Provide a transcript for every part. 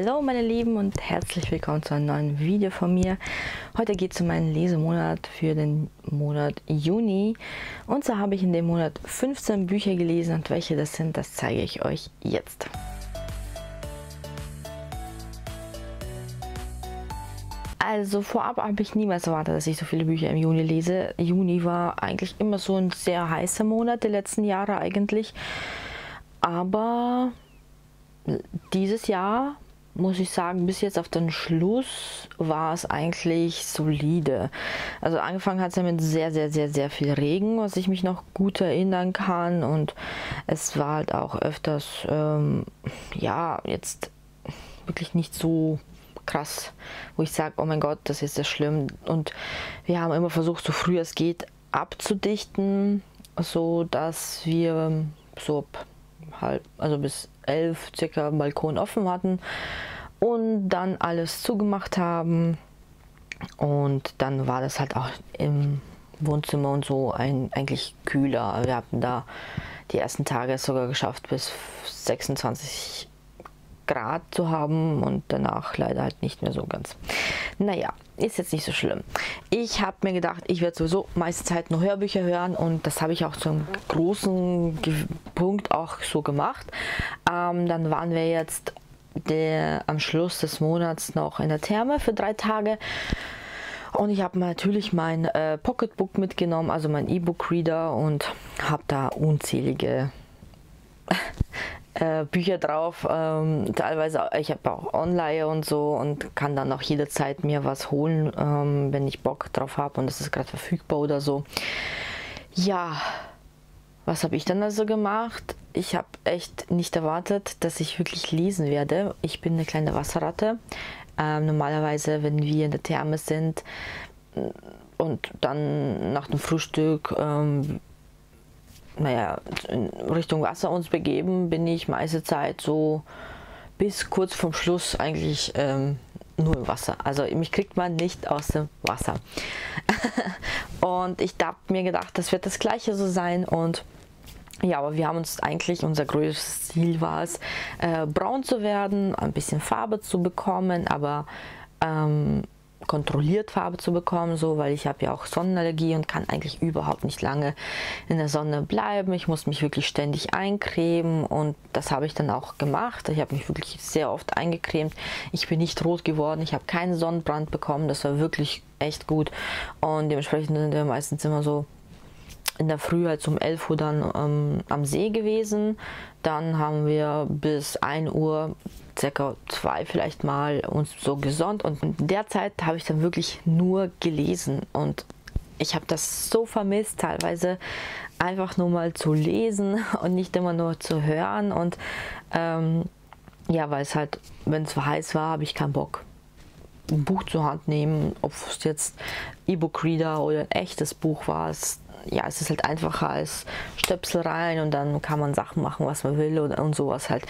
Hallo meine Lieben und herzlich willkommen zu einem neuen Video von mir. Heute geht es um meinen Lesemonat für den Monat Juni. Und so habe ich in dem Monat 15 Bücher gelesen und welche das sind, das zeige ich euch jetzt. Also vorab habe ich niemals erwartet, dass ich so viele Bücher im Juni lese. Juni war eigentlich immer so ein sehr heißer Monat, die letzten Jahre eigentlich. Aber dieses Jahr, muss ich sagen, bis jetzt auf den Schluss war es eigentlich solide. Also angefangen hat es ja mit sehr viel Regen, was ich mich noch gut erinnern kann. Und es war halt auch öfters, ja, jetzt wirklich nicht so krass, wo ich sage, oh mein Gott, das ist ja schlimm. Und wir haben immer versucht, so früh es geht, abzudichten, so dass wir so halb, also bis 11 circa Balkon offen hatten und dann alles zugemacht haben, und dann war das halt auch im Wohnzimmer und so eigentlich kühler. Wir hatten da die ersten Tage sogar geschafft, bis 26 Grad zu haben und danach leider halt nicht mehr so ganz. Naja, ist jetzt nicht so schlimm. Ich habe mir gedacht, ich werde sowieso meiste Zeit nur Hörbücher hören, und das habe ich auch zum großen Punkt auch so gemacht. Dann waren wir jetzt am Schluss des Monats noch in der Therme für 3 Tage, und ich habe natürlich mein Pocketbook mitgenommen, also mein E-Book-Reader, und habe da unzählige Bücher drauf, teilweise, ich habe auch Online und so, und kann dann auch jederzeit mir was holen, wenn ich Bock drauf habe und es ist gerade verfügbar oder so. Ja, was habe ich dann also gemacht? Ich habe echt nicht erwartet, dass ich wirklich lesen werde. Ich bin eine kleine Wasserratte. Normalerweise, wenn wir in der Therme sind und dann nach dem Frühstück naja, in Richtung Wasser uns begeben, bin ich meiste Zeit so bis kurz vorm Schluss eigentlich nur im Wasser. Also mich kriegt man nicht aus dem Wasser. Und ich habe mir gedacht, das wird das Gleiche so sein. Und ja, aber wir haben uns eigentlich, unser größtes Ziel war es, braun zu werden, ein bisschen Farbe zu bekommen, aber kontrolliert Farbe zu bekommen, so, weil ich habe ja auch Sonnenallergie und kann eigentlich überhaupt nicht lange in der Sonne bleiben. Ich muss mich wirklich ständig eincremen, und das habe ich dann auch gemacht. Ich habe mich wirklich sehr oft eingecremt. Ich bin nicht rot geworden, ich habe keinen Sonnenbrand bekommen. Das war wirklich echt gut, und dementsprechend sind wir meistens immer so in der Früh halt um 11 Uhr dann am See gewesen. Dann haben wir bis 1 Uhr, circa 2 vielleicht mal, uns so gesonnt, und in der Zeit habe ich dann wirklich nur gelesen, und ich habe das so vermisst, teilweise einfach nur mal zu lesen und nicht immer nur zu hören. Und ja, weil es halt, wenn es heiß war, habe ich keinen Bock, ein Buch zur Hand nehmen, ob es jetzt E-Book-Reader oder ein echtes Buch war. Ja, es ist halt einfacher als Stöpsel rein, und dann kann man Sachen machen, was man will, und sowas halt.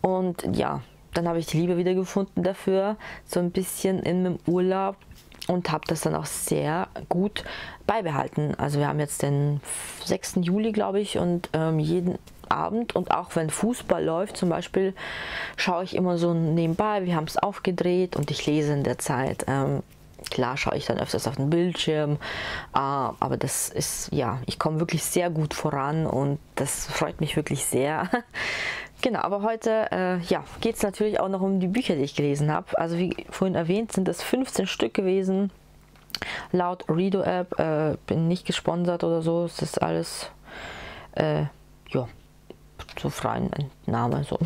Und ja, dann habe ich die Liebe wiedergefunden dafür, so ein bisschen in meinem Urlaub, und habe das dann auch sehr gut beibehalten. Also wir haben jetzt den 6. Juli, glaube ich, und jeden Abend, und auch wenn Fußball läuft zum Beispiel, schaue ich immer so nebenbei, wir haben es aufgedreht, und ich lese in der Zeit. Klar schaue ich dann öfters auf den Bildschirm, aber das ist, ja, ich komme wirklich sehr gut voran, und das freut mich wirklich sehr. Genau, aber heute ja, geht es natürlich auch noch um die Bücher, die ich gelesen habe. Also wie vorhin erwähnt, sind das 15 Stück gewesen, laut Reado App, bin nicht gesponsert oder so, es ist alles, ja, zur freien Entnahme so.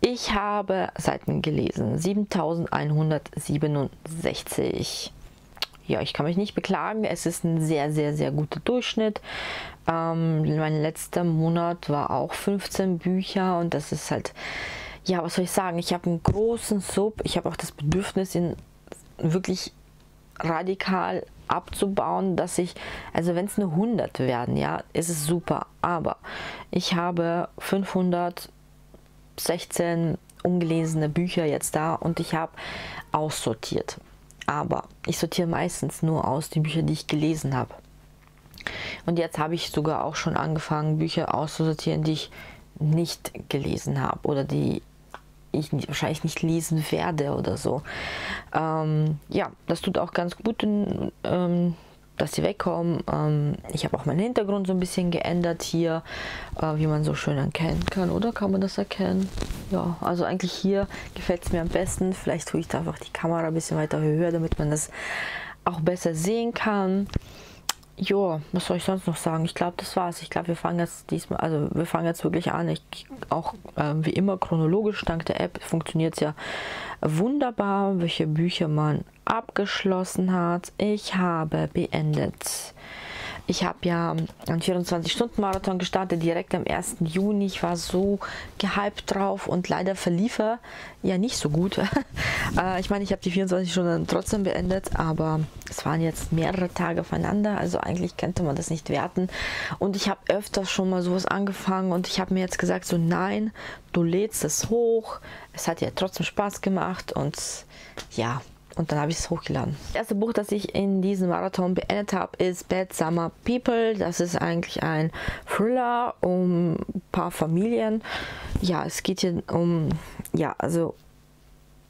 Ich habe Seiten gelesen, 7167. Ja, ich kann mich nicht beklagen, es ist ein sehr guter Durchschnitt. Mein letzter Monat war auch 15 Bücher, und das ist halt, ja, was soll ich sagen, ich habe einen großen Sub, ich habe auch das Bedürfnis, ihn wirklich radikal abzubauen, dass ich, also wenn es nur 100 werden, ja, ist es super, aber ich habe 516 ungelesene Bücher jetzt da, und ich habe aussortiert, aber ich sortiere meistens nur aus die Bücher, die ich gelesen habe, und jetzt habe ich sogar auch schon angefangen, Bücher auszusortieren, die ich nicht gelesen habe oder die ich wahrscheinlich nicht lesen werde oder so. Ja, das tut auch ganz gut, dass sie wegkommen. Ich habe auch meinen Hintergrund so ein bisschen geändert hier, wie man so schön erkennen kann, oder? Kann man das erkennen? Ja, also eigentlich hier gefällt es mir am besten. Vielleicht tue ich da einfach die Kamera ein bisschen weiter höher, damit man das auch besser sehen kann. Jo, was soll ich sonst noch sagen? Ich glaube, das war's. Ich glaube, wir fangen jetzt diesmal, also wir fangen jetzt wirklich an. Auch wie immer chronologisch, dank der App funktioniert es ja wunderbar, welche Bücher man abgeschlossen hat. Ich habe beendet. Ich habe ja einen 24-Stunden-Marathon gestartet, direkt am 1. Juni. Ich war so gehypt drauf und leider verlief er ja nicht so gut. Ich meine, ich habe die 24 Stunden trotzdem beendet, aber es waren jetzt mehrere Tage aufeinander, also eigentlich könnte man das nicht werten. Und ich habe öfters schon mal sowas angefangen und ich habe mir jetzt gesagt, so nein, du lädst es hoch, es hat ja trotzdem Spaß gemacht und ja. Und dann habe ich es hochgeladen. Das erste Buch, das ich in diesem Marathon beendet habe, ist Bad Summer People. Das ist eigentlich ein Thriller um ein paar Familien. Ja, es geht hier um, ja, also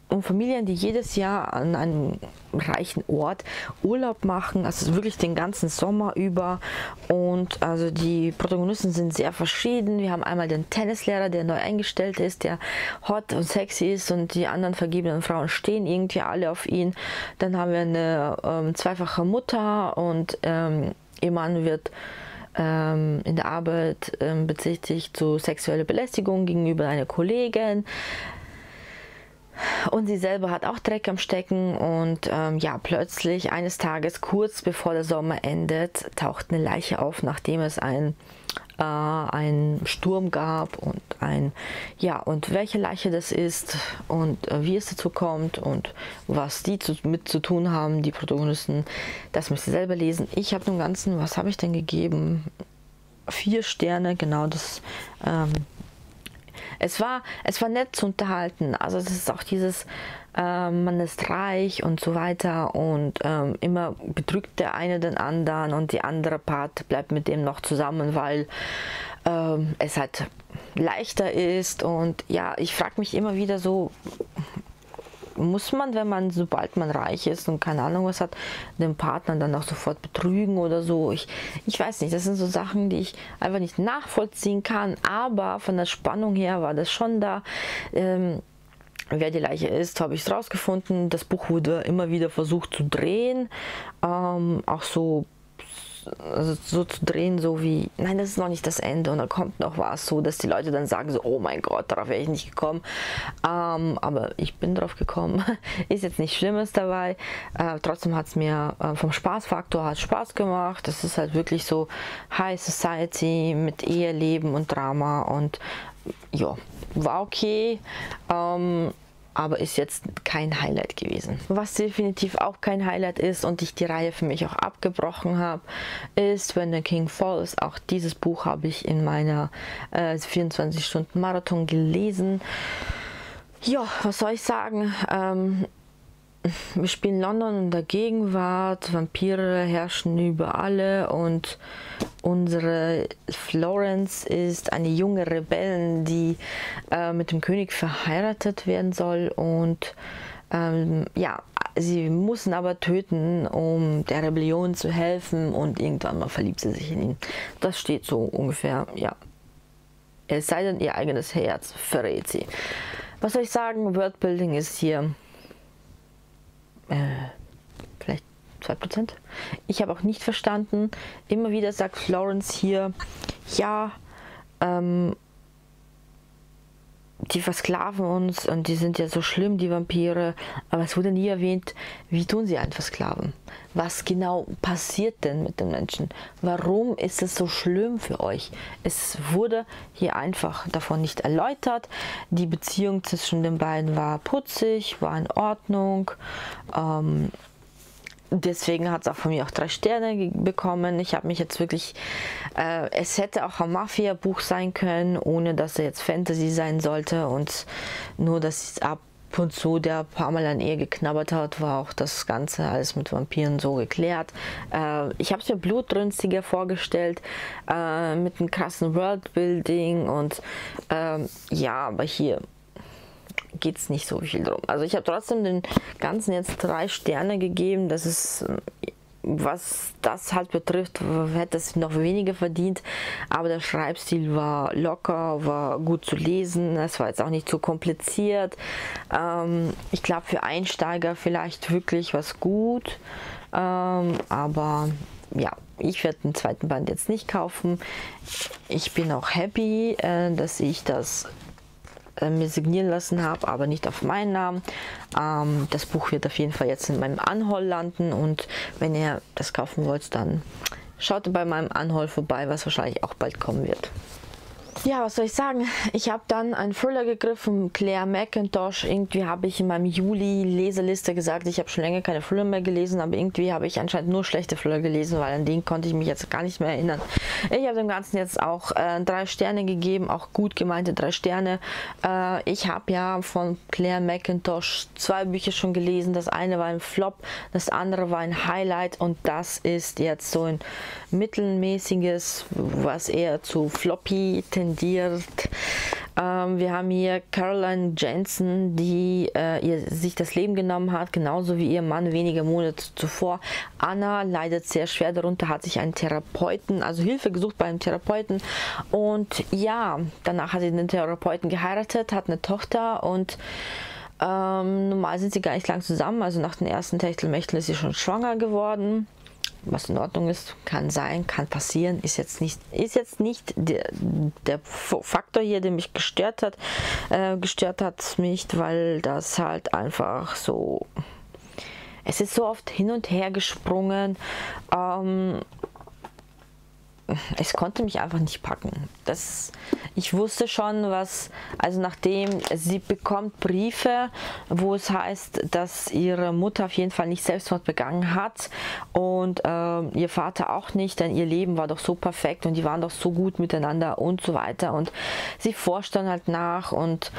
um Familien, die jedes Jahr an einem reichen Ort Urlaub machen. Also wirklich den ganzen Sommer über. Und also die Protagonisten sind sehr verschieden. Wir haben einmal den Tennislehrer, der neu eingestellt ist, der hot und sexy ist und die anderen vergebenen Frauen stehen irgendwie alle auf ihn. Dann haben wir eine zweifache Mutter und ihr Mann wird in der Arbeit bezichtigt zu sexueller Belästigung gegenüber einer Kollegin. Und sie selber hat auch Dreck am Stecken und ja, plötzlich eines Tages, kurz bevor der Sommer endet, taucht eine Leiche auf, nachdem es einen Sturm gab und und welche Leiche das ist und wie es dazu kommt und was die mit zu tun haben, die Protagonisten, das müsst ihr selber lesen. Ich habe dem Ganzen, was habe ich denn gegeben? 4 Sterne, genau das. Es war nett zu unterhalten, also es ist auch dieses, man ist reich und so weiter und immer betrügt der eine den anderen und die andere Part bleibt mit dem noch zusammen, weil es halt leichter ist und ja, ich frage mich immer wieder so, muss man, wenn man, sobald man reich ist und keine Ahnung was hat, den Partner dann auch sofort betrügen oder so. Ich weiß nicht, das sind so Sachen, die ich einfach nicht nachvollziehen kann, aber von der Spannung her war das schon da. Wer die Leiche ist, habe ich es rausgefunden. Das Buch wurde immer wieder versucht zu drehen, auch so, also so zu drehen, so wie, nein, das ist noch nicht das Ende und da kommt noch was, so dass die Leute dann sagen so, oh mein Gott, darauf wäre ich nicht gekommen, aber ich bin drauf gekommen, ist jetzt nichts Schlimmes dabei, trotzdem hat es mir vom Spaßfaktor hat Spaß gemacht, das ist halt wirklich so High Society mit Eheleben und Drama und ja, war okay, aber ist jetzt kein Highlight gewesen. Was definitiv auch kein Highlight ist und ich die Reihe für mich auch abgebrochen habe, ist When the King Falls. Auch dieses Buch habe ich in meiner 24-Stunden-Marathon gelesen. Ja, was soll ich sagen? Wir spielen London in der Gegenwart, Vampire herrschen über alle und unsere Florence ist eine junge Rebellin, die mit dem König verheiratet werden soll und ja, sie müssen aber töten, um der Rebellion zu helfen und irgendwann mal verliebt sie sich in ihn. Das steht so ungefähr, ja. Es sei denn, ihr eigenes Herz verrät sie. Was soll ich sagen, Worldbuilding ist hier vielleicht 2%. Ich habe auch nicht verstanden. Immer wieder sagt Florence hier, ja, die versklaven uns und die sind ja so schlimm, die Vampire. Aber es wurde nie erwähnt, wie tun sie einen versklaven? Was genau passiert denn mit den Menschen? Warum ist es so schlimm für euch? Es wurde hier einfach davon nicht erläutert. Die Beziehung zwischen den beiden war putzig, war in Ordnung. Deswegen hat es auch von mir auch 3 Sterne bekommen. Ich habe mich jetzt wirklich, es hätte auch ein Mafia-Buch sein können, ohne dass er jetzt Fantasy sein sollte und nur, dass es ab und zu der paar Mal an ihr geknabbert hat, war auch das Ganze alles mit Vampiren so geklärt. Ich habe es mir blutrünstiger vorgestellt, mit einem krassen Worldbuilding und ja, aber hier geht es nicht so viel drum. Also ich habe trotzdem den Ganzen jetzt 3 Sterne gegeben. Das ist, was das halt betrifft, hätte es noch weniger verdient. Aber der Schreibstil war locker, war gut zu lesen. Es war jetzt auch nicht so kompliziert. Ich glaube, für Einsteiger vielleicht wirklich was gut. Aber ja, ich werde den zweiten Band jetzt nicht kaufen. Ich bin auch happy, dass ich das mir signieren lassen habe, aber nicht auf meinen Namen. Das Buch wird auf jeden Fall jetzt in meinem Anhaul landen, und wenn ihr das kaufen wollt, dann schaut bei meinem Anhaul vorbei, was wahrscheinlich auch bald kommen wird. Ja, was soll ich sagen? Ich habe dann einen Thriller gegriffen, Claire McIntosh. Irgendwie habe ich in meinem Juli-Leseliste gesagt, ich habe schon länger keine Thriller mehr gelesen, aber irgendwie habe ich anscheinend nur schlechte Thriller gelesen, weil an den konnte ich mich jetzt gar nicht mehr erinnern. Ich habe dem Ganzen jetzt auch 3 Sterne gegeben, auch gut gemeinte 3 Sterne. Ich habe ja von Claire McIntosh 2 Bücher schon gelesen. Das eine war ein Flop, das andere war ein Highlight, und das ist jetzt so ein mittelmäßiges, was eher zu floppy tendiert. Wir haben hier Caroline Jensen, die sich das Leben genommen hat, genauso wie ihr Mann wenige Monate zuvor. Anna leidet sehr schwer darunter, hat sich einen Therapeuten, also Hilfe gesucht bei einem Therapeuten, und ja, danach hat sie den Therapeuten geheiratet, hat eine Tochter, und normal sind sie gar nicht lang zusammen, also nach den ersten Techtelmechtel ist sie schon schwanger geworden. Was in Ordnung ist, kann sein, kann passieren, ist jetzt nicht der Faktor hier, der mich gestört hat. Gestört hat es mich, weil das halt einfach so, es ist so oft hin und her gesprungen. Es konnte mich einfach nicht packen. Ich wusste schon, was, also nachdem sie bekommt Briefe, wo es heißt, dass ihre Mutter auf jeden Fall nicht Selbstmord begangen hat und ihr Vater auch nicht, denn ihr Leben war doch so perfekt und die waren doch so gut miteinander und so weiter, und sie forscht dann halt nach und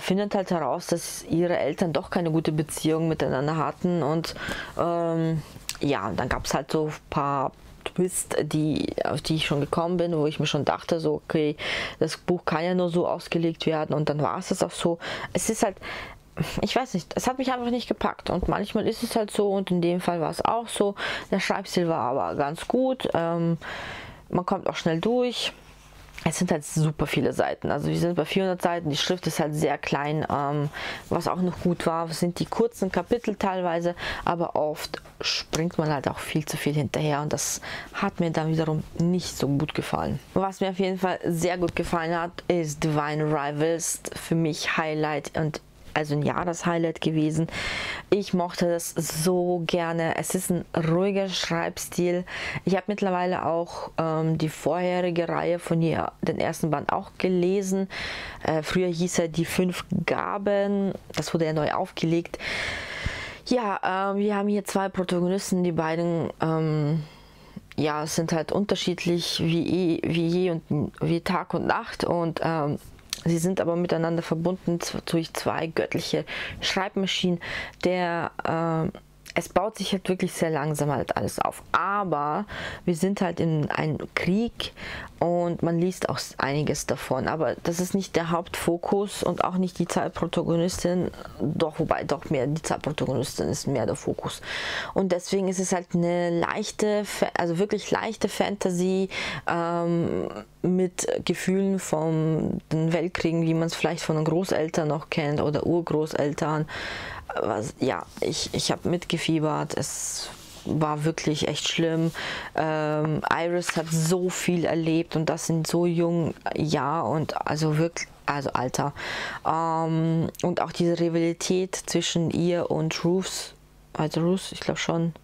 findet halt heraus, dass ihre Eltern doch keine gute Beziehung miteinander hatten, und ja, dann gab es halt so ein paar Twist, auf die ich schon gekommen bin, wo ich mir schon dachte, so okay, das Buch kann ja nur so ausgelegt werden, und dann war es das auch so. Es ist halt, ich weiß nicht, es hat mich einfach nicht gepackt, und manchmal ist es halt so, und in dem Fall war es auch so. Der Schreibstil war aber ganz gut, man kommt auch schnell durch. Es sind halt super viele Seiten, also wir sind bei 400 Seiten, die Schrift ist halt sehr klein, was auch noch gut war, sind die kurzen Kapitel teilweise, aber oft springt man halt auch viel zu viel hinterher, und das hat mir dann wiederum nicht so gut gefallen. Was mir auf jeden Fall sehr gut gefallen hat, ist Divine Rivals, für mich Highlight und also ein Jahreshighlight gewesen. Ich mochte das so gerne. Es ist ein ruhiger Schreibstil. Ich habe mittlerweile auch die vorherige Reihe von ihr, den ersten Band, auch gelesen. Früher hieß er Die 5 Gaben. Das wurde ja neu aufgelegt. Ja, wir haben hier 2 Protagonisten. Die beiden ja, sind halt unterschiedlich wie Tag und Nacht, und sie sind aber miteinander verbunden durch 2 göttliche Schreibmaschinen. Es baut sich halt wirklich sehr langsam halt alles auf. Aber wir sind halt in einem Krieg, und man liest auch einiges davon. Aber das ist nicht der Hauptfokus und auch nicht die 2 Protagonistinnen. Doch, wobei, doch mehr, die 2 Protagonistin ist mehr der Fokus. Und deswegen ist es halt eine leichte, also wirklich leichte Fantasy mit Gefühlen von den Weltkriegen, wie man es vielleicht von den Großeltern noch kennt oder Urgroßeltern. Ja, ich habe mitgefiebert, es war wirklich echt schlimm. Iris hat so viel erlebt, und das in so jungen Jahren, und also wirklich, also Alter. Und auch diese Rivalität zwischen ihr und Ruth, also Ruth, ich glaube schon,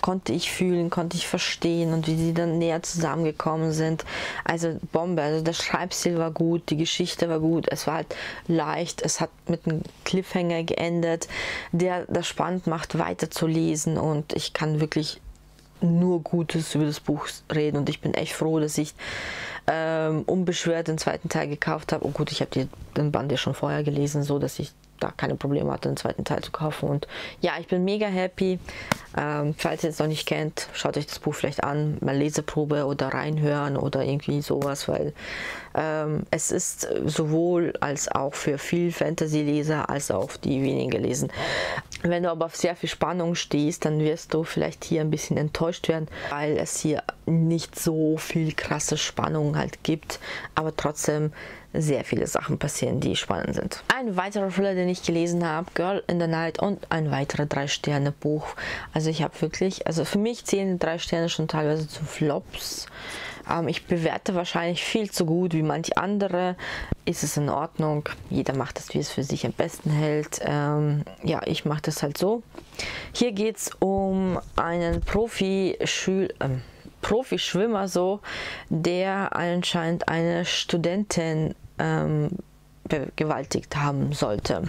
konnte ich fühlen, konnte ich verstehen, und wie sie dann näher zusammengekommen sind. Also Bombe, also der Schreibstil war gut, die Geschichte war gut, es war halt leicht, es hat mit einem Cliffhanger geendet, der das spannend macht, weiter zu lesen, und ich kann wirklich nur Gutes über das Buch reden, und ich bin echt froh, dass ich unbeschwert den zweiten Teil gekauft habe. Oh gut, ich habe den Band ja schon vorher gelesen, so dass ich da keine Probleme hatte, den zweiten Teil zu kaufen. Und ja, ich bin mega happy. Falls ihr es noch nicht kennt, schaut euch das Buch vielleicht an, mal Leseprobe oder reinhören oder irgendwie sowas, weil es ist sowohl als auch für viel Fantasy-Leser als auch die weniger lesen. Wenn du aber auf sehr viel Spannung stehst, dann wirst du vielleicht hier ein bisschen enttäuscht werden, weil es hier nicht so viel krasse Spannung halt gibt, aber trotzdem sehr viele Sachen passieren, die spannend sind. Ein weiterer Thriller, den ich gelesen habe, Girl in the Night, und ein weiterer 3-Sterne-Buch. Also ich habe wirklich, also für mich zählen 3 Sterne schon teilweise zu Flops. Ich bewerte wahrscheinlich viel zu gut wie manche andere. Ist es in Ordnung? Jeder macht das, wie es für sich am besten hält. Ja, ich mache das halt so. Hier geht es um einen Profi-Schwimmer, so, der anscheinend eine Studentin gewaltigt haben sollte.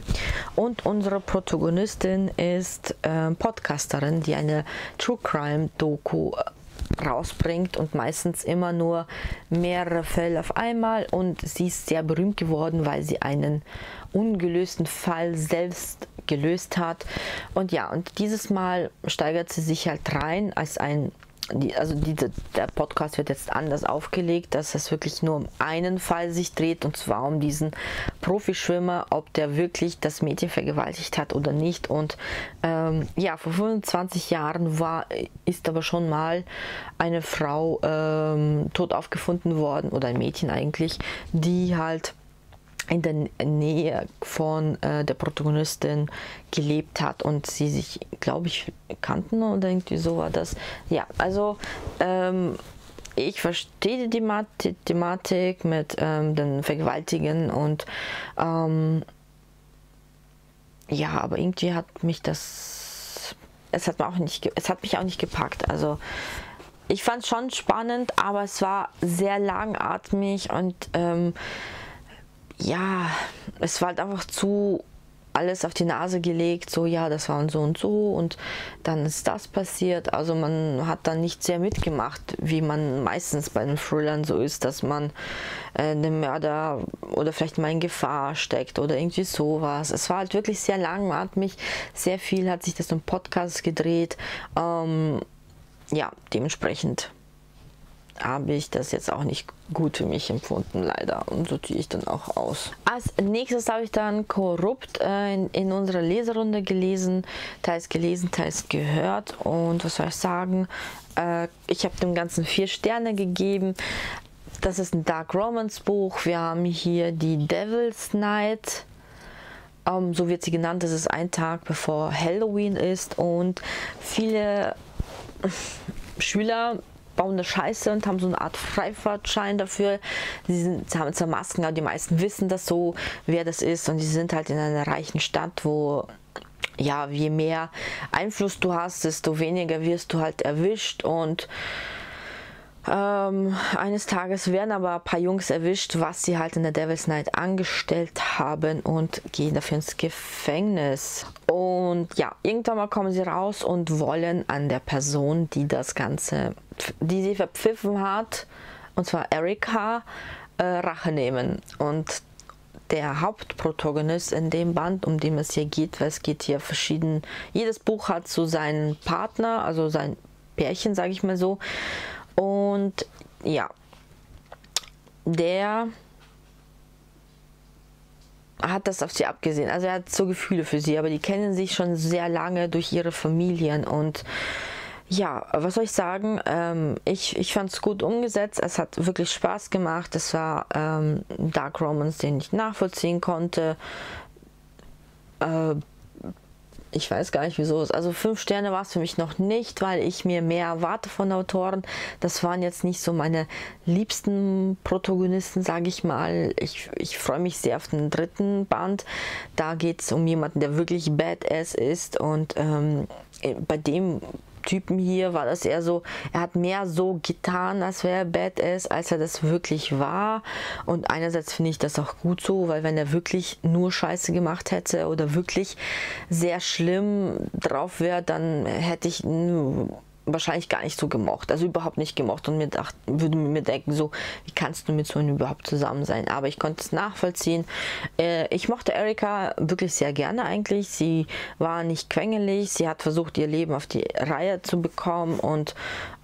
Und unsere Protagonistin ist Podcasterin, die eine True Crime Doku rausbringt und meistens immer nur mehrere Fälle auf einmal, und sie ist sehr berühmt geworden, weil sie einen ungelösten Fall selbst gelöst hat. Und ja, und dieses Mal steigert sie sich halt rein als ein der Podcast wird jetzt anders aufgelegt, dass es wirklich nur um einen Fall sich dreht, und zwar um diesen Profischwimmer, ob der wirklich das Mädchen vergewaltigt hat oder nicht. Und ja, vor 25 Jahren ist aber schon mal eine Frau tot aufgefunden worden, oder ein Mädchen eigentlich, die halt in der Nähe von der Protagonistin gelebt hat, und sie sich, glaube ich, kannten oder irgendwie so war das. Ja, also ich verstehe die Thematik mit den Vergewaltigen, und ja, aber irgendwie hat mich das, es hat mich auch nicht gepackt. Also ich fand es schon spannend, aber es war sehr langatmig, und ja, es war halt einfach zu alles auf die Nase gelegt, so ja, das war und so und dann ist das passiert. Also man hat dann nicht sehr mitgemacht, wie man meistens bei den Thrillern so ist, dass man einen Mörder oder vielleicht mal in Gefahr steckt oder irgendwie sowas. Es war halt wirklich sehr langatmig, sehr viel hat sich das im Podcast gedreht. Ja, dementsprechend habe ich das jetzt auch nicht gut für mich empfunden, leider. Und so ziehe ich dann auch aus. Als nächstes habe ich dann Korrupt in unserer Leserunde gelesen, teils gehört. Und was soll ich sagen? Ich habe dem Ganzen 4 Sterne gegeben. Das ist ein Dark Romance Buch. Wir haben hier die Devil's Night. So wird sie genannt. Das ist ein Tag, bevor Halloween ist. Und viele Schüler bauen eine Scheiße und haben so eine Art Freifahrtschein dafür. Sie haben zwar Masken, aber die meisten wissen das so, wer das ist, und sie sind halt in einer reichen Stadt, wo, ja, je mehr Einfluss du hast, desto weniger wirst du halt erwischt, und eines Tages werden aber ein paar Jungs erwischt, was sie halt in der Devil's Night angestellt haben, und gehen dafür ins Gefängnis. Und ja, irgendwann mal kommen sie raus und wollen an der Person, die das Ganze, die sie verpfiffen hat, und zwar Erika, Rache nehmen. Und der Hauptprotagonist in dem Band, um den es hier geht, weil es geht hier verschieden, jedes Buch hat so seinen Partner, also sein Pärchen, sage ich mal so. Und ja, der hat das auf sie abgesehen. Also er hat so Gefühle für sie, aber die kennen sich schon sehr lange durch ihre Familien. Und ja, was soll ich sagen? Ich fand es gut umgesetzt. Es hat wirklich Spaß gemacht. Es war Dark Romance, den ich nachvollziehen konnte. Ich weiß gar nicht, wieso es. Also 5 Sterne war es für mich noch nicht, weil ich mir mehr erwarte von Autoren. Das waren jetzt nicht so meine liebsten Protagonisten, sage ich mal. Ich freue mich sehr auf den 3. Band. Da geht es um jemanden, der wirklich badass ist. Und bei dem Typen hier war das eher so, er hat mehr so getan, als wäre er badass, als er das wirklich war. Und einerseits finde ich das auch gut so, weil wenn er wirklich nur Scheiße gemacht hätte oder wirklich sehr schlimm drauf wäre, dann hätte ich wahrscheinlich gar nicht so gemocht, also überhaupt nicht gemocht, und mir dachte, würde mir denken, so, wie kannst du mit so einem überhaupt zusammen sein? Aber ich konnte es nachvollziehen. Ich mochte Erika wirklich sehr gerne eigentlich. Sie war nicht quengelig, sie hat versucht, ihr Leben auf die Reihe zu bekommen, und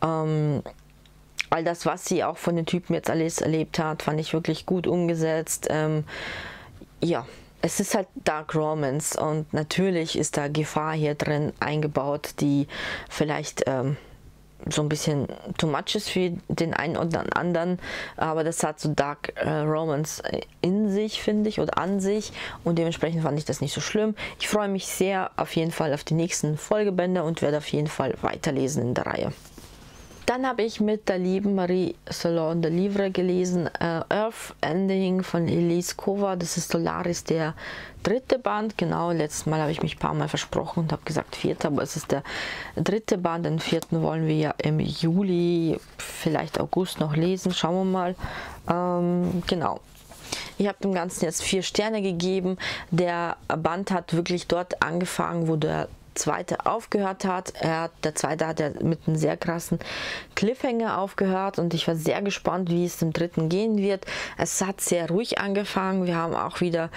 all das, was sie auch von den Typen jetzt alles erlebt hat, fand ich wirklich gut umgesetzt. Ja, es ist halt Dark Romance, und natürlich ist da Gefahr hier drin eingebaut, die vielleicht so ein bisschen too much ist für den einen oder anderen, aber das hat so Dark Romance in sich, finde ich, oder an sich, und dementsprechend fand ich das nicht so schlimm. Ich freue mich sehr auf jeden Fall auf die nächsten Folgebände und werde auf jeden Fall weiterlesen in der Reihe. Dann habe ich mit der lieben Marie Salon de Livre gelesen, Earth Ending von Elise Kova. Das ist Solaris, der dritte Band. Genau, letztes Mal habe ich mich ein paar Mal versprochen und habe gesagt vierter, aber es ist der dritte Band. Den vierten wollen wir ja im Juli, vielleicht August noch lesen. Schauen wir mal. Genau. Ich habe dem Ganzen jetzt 4 Sterne gegeben. Der Band hat wirklich dort angefangen, wo der zweite aufgehört hat. Der zweite hat ja mit einem sehr krassen Cliffhanger aufgehört, und ich war sehr gespannt, wie es dem dritten gehen wird. Es hat sehr ruhig angefangen. Wir haben auch wieder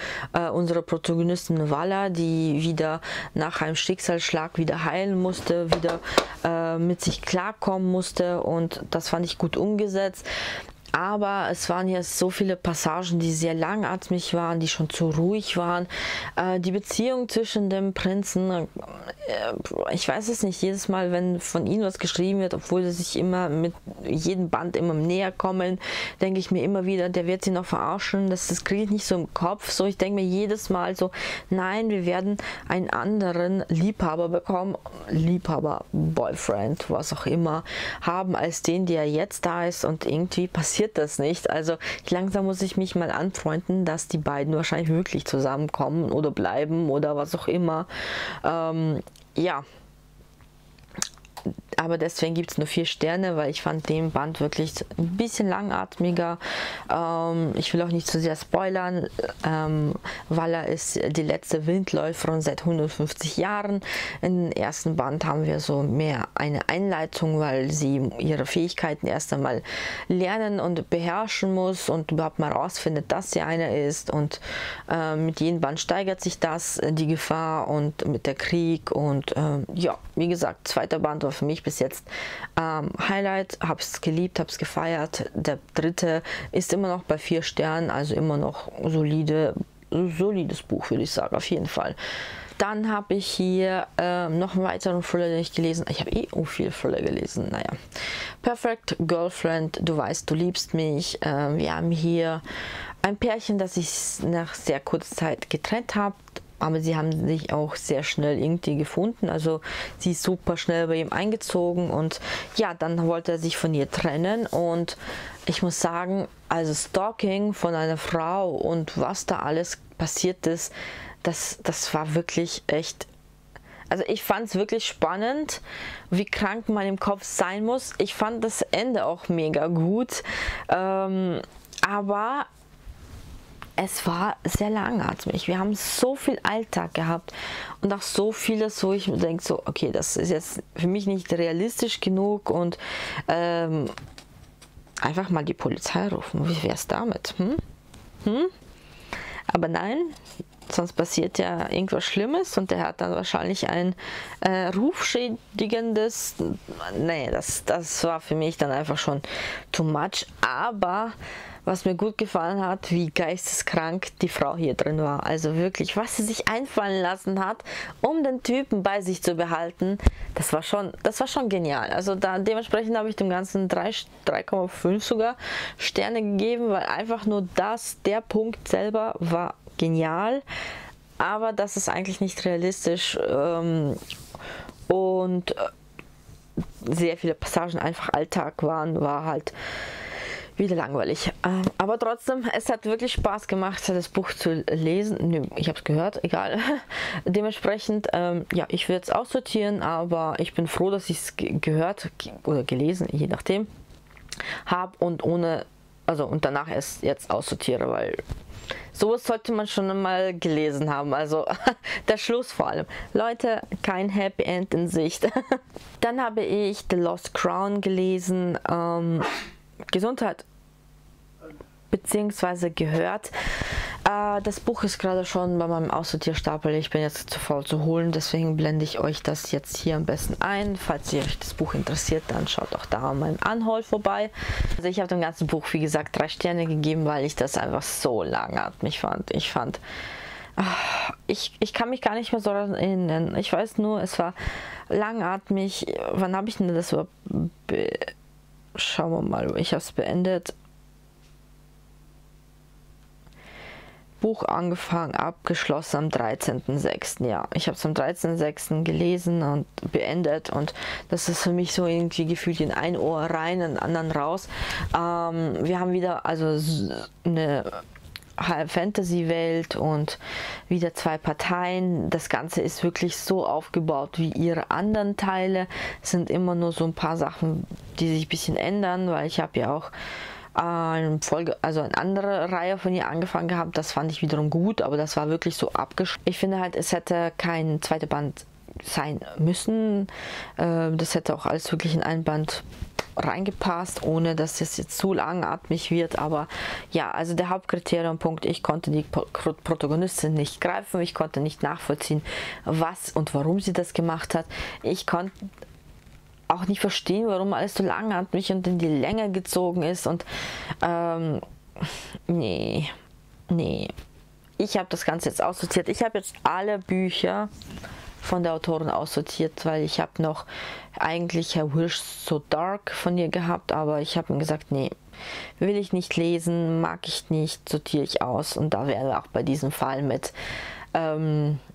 unsere Protagonistin Walla, die wieder nach einem Schicksalsschlag wieder heilen musste, wieder mit sich klarkommen musste, und das fand ich gut umgesetzt. Aber es waren hier so viele Passagen, die sehr langatmig waren, die schon zu ruhig waren. Die Beziehung zwischen dem Prinzen, ich weiß es nicht, jedes Mal, wenn von ihnen was geschrieben wird, obwohl sie sich immer mit jedem Band immer näher kommen, denke ich mir immer wieder, der wird sie noch verarschen, das kriege ich nicht so im Kopf. So, ich denke mir jedes Mal so, nein, wir werden einen anderen Liebhaber bekommen, Liebhaber, Boyfriend, was auch immer, haben als den, der jetzt da ist, und irgendwie passiert das nicht. Also langsam muss ich mich mal anfreunden, dass die beiden wahrscheinlich wirklich zusammenkommen oder bleiben oder was auch immer. Ja, aber deswegen gibt es nur 4 Sterne, weil ich fand den Band wirklich ein bisschen langatmiger. Ich will auch nicht zu sehr spoilern. Walla ist die letzte Windläuferin seit 150 Jahren. Im ersten Band haben wir so mehr eine Einleitung, weil sie ihre Fähigkeiten erst einmal lernen und beherrschen muss und überhaupt mal rausfindet, dass sie einer ist. Und mit jedem Band steigert sich das, die Gefahr und mit der Krieg. Und ja, wie gesagt, zweiter Band war für mich bis jetzt Highlight, habe es geliebt, habe es gefeiert. Der dritte ist immer noch bei 4 Sternen, also immer noch solides Buch, würde ich sagen, auf jeden Fall. Dann habe ich hier noch einen weiteren Thriller, den ich gelesen habe. Ich habe eh viel Thriller gelesen, naja. Perfect Girlfriend, du weißt, du liebst mich. Wir haben hier ein Pärchen, das sich nach sehr kurzer Zeit getrennt hat, aber sie haben sich auch sehr schnell irgendwie gefunden, also sie ist super schnell bei ihm eingezogen, und ja, dann wollte er sich von ihr trennen, und ich muss sagen, also Stalking von einer Frau und was da alles passiert ist, das war wirklich echt, also ich fand es wirklich spannend, wie krank man im Kopf sein muss. Ich fand das Ende auch mega gut, aber es war sehr langatmig. Wir haben so viel Alltag gehabt und auch so vieles, wo ich mir denke, so, okay, das ist jetzt für mich nicht realistisch genug, und einfach mal die Polizei rufen. Wie wäre es damit? Aber nein, sonst passiert ja irgendwas Schlimmes, und der hat dann wahrscheinlich ein rufschädigendes... Nee, das war für mich dann einfach schon too much, aber... Was mir gut gefallen hat, wie geisteskrank die Frau hier drin war. Also wirklich, was sie sich einfallen lassen hat, um den Typen bei sich zu behalten, das war schon genial. Also da, dementsprechend habe ich dem Ganzen 3,5 sogar Sterne gegeben, weil einfach nur der Punkt selber war genial. Aber das ist eigentlich nicht realistisch, und sehr viele Passagen einfach Alltag waren, war halt... wieder langweilig. Aber trotzdem, es hat wirklich Spaß gemacht, das Buch zu lesen. Nö, ich habe es gehört, egal. Dementsprechend, ja, ich will jetzt aussortieren, aber ich bin froh, dass ich es gehört oder gelesen, je nachdem, habe und ohne Also und danach erst jetzt aussortiere, weil sowas sollte man schon einmal gelesen haben. Also der Schluss vor allem. Leute, kein Happy End in Sicht. Dann habe ich The Lost Crown gelesen. Gesundheit. Beziehungsweise gehört. Das Buch ist gerade schon bei meinem Aussortierstapel. Ich bin jetzt zu faul zu holen, deswegen blende ich euch das jetzt hier am besten ein. Falls ihr euch das Buch interessiert, dann schaut auch da an meinem Anhaul vorbei. Also ich habe dem ganzen Buch, wie gesagt, 3 Sterne gegeben, weil ich das einfach so langatmig fand. Ich kann mich gar nicht mehr so erinnern. Ich weiß nur, es war langatmig. Wann habe ich denn das überhaupt? Schauen wir mal, ich habe es beendet. Buch angefangen, abgeschlossen am 13.06. Ja, ich habe es am 13.06. gelesen und beendet, und das ist für mich so irgendwie gefühlt in ein Ohr rein, in den anderen raus. Wir haben wieder also eine Fantasy-Welt und wieder 2 Parteien. Das Ganze ist wirklich so aufgebaut wie ihre anderen Teile. Es sind immer nur so ein paar Sachen, die sich ein bisschen ändern, weil ich habe ja auch eine andere Reihe von ihr angefangen gehabt. Das fand ich wiederum gut, aber das war wirklich so abgeschlossen. Ich finde halt, es hätte kein zweiter Band sein müssen. Das hätte auch alles wirklich in ein Band reingepasst, ohne dass es jetzt zu langatmig wird. Aber ja, also der Hauptkriteriumpunkt, ich konnte die Protagonistin nicht greifen, ich konnte nicht nachvollziehen, was und warum sie das gemacht hat. Ich konnte auch nicht verstehen, warum alles so langatmig und in die Länge gezogen ist, und nee. Ich habe das Ganze jetzt aussortiert. Ich habe jetzt alle Bücher von der Autorin aussortiert, weil ich habe noch eigentlich A Wish So Dark von ihr gehabt, aber ich habe mir gesagt, nee, will ich nicht lesen, mag ich nicht, sortiere ich aus. Und da wäre auch bei diesem Fall mit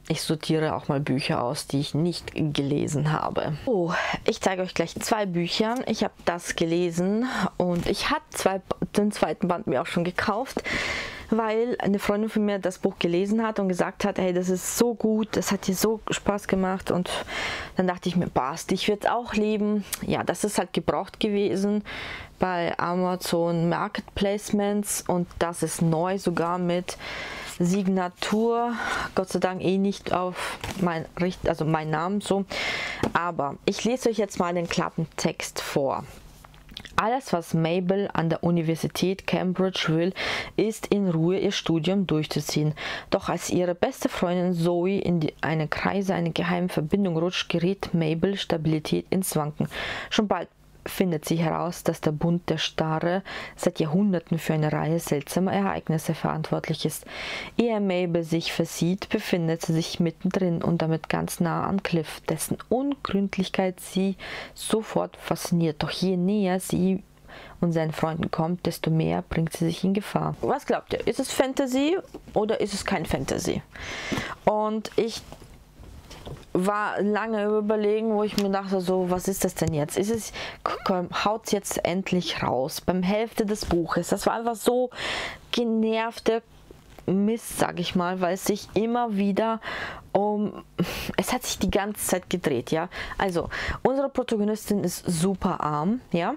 ich sortiere auch mal Bücher aus, die ich nicht gelesen habe. Oh, ich zeige euch gleich 2 Bücher. Ich habe das gelesen und ich hatte den 2. Band mir auch schon gekauft, weil eine Freundin von mir das Buch gelesen hat und gesagt hat, hey, das ist so gut, das hat dir so Spaß gemacht, und dann dachte ich mir, passt, ich werde es auch leben. Ja, das ist halt gebraucht gewesen bei Amazon Market Placements, und das ist neu sogar mit Signatur, Gott sei Dank nicht auf mein Namen so. Aber ich lese euch jetzt mal den Klappentext vor. Alles, was Mabel an der Universität Cambridge will, ist in Ruhe ihr Studium durchzuziehen. Doch als ihre beste Freundin Zoe in eine Kreise einer geheimen Verbindung rutscht, gerät Mabel Stabilität ins Wanken. Schon bald findet sie heraus, dass der Bund der Stare seit Jahrhunderten für eine Reihe seltsamer Ereignisse verantwortlich ist. Ehe Mabel sich versieht, befindet sie sich mittendrin und damit ganz nah am Cliff, dessen Ungründlichkeit sie sofort fasziniert. Doch je näher sie und seinen Freunden kommt, desto mehr bringt sie sich in Gefahr. Was glaubt ihr? Ist es Fantasy oder ist es kein Fantasy? Und ich war lange überlegen, wo ich mir dachte, so, was ist das denn jetzt? Ist es, komm, haut's jetzt endlich raus, beim Hälfte des Buches. Das war einfach so genervter Mist, sag ich mal, weil es sich immer wieder es hat sich die ganze Zeit gedreht, ja. Also, unsere Protagonistin ist super arm, ja.